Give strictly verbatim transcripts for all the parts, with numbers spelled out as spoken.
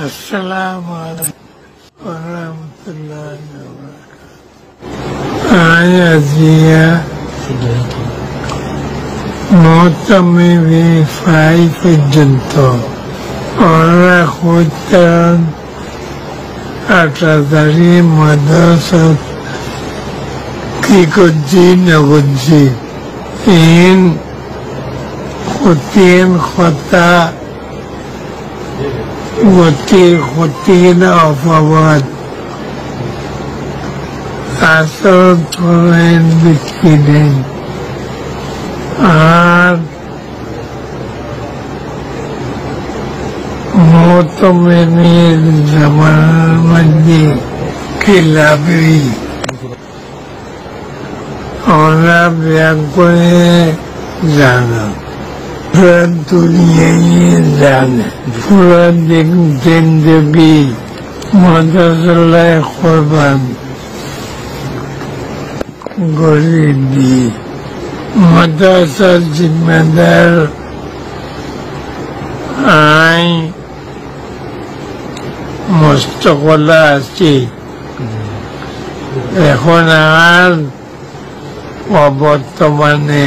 As-salamu alaykum wa rahmatullahi wa barakatuh. Ayaziyah Mutami bi faiki jinto Ora khutan Atazari madasat Kikudji nagudji In Khutin khuta Khutin khutin afawad Asal tulen bikinin আর মোতমেনের জামানার মধ্যে খেলাপি ওরা bag করে জানা পুরা দুনিয়ায় জানে পুরা জিন্দগি মাদ্রাসায় কোরবান গরিবি Madrasa Jimadar I Mustaqbala Asti Ekhonaar Wabotomane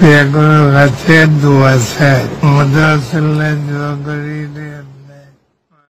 Bhagwan Gathe Duasai. Madrasalai Dwagari.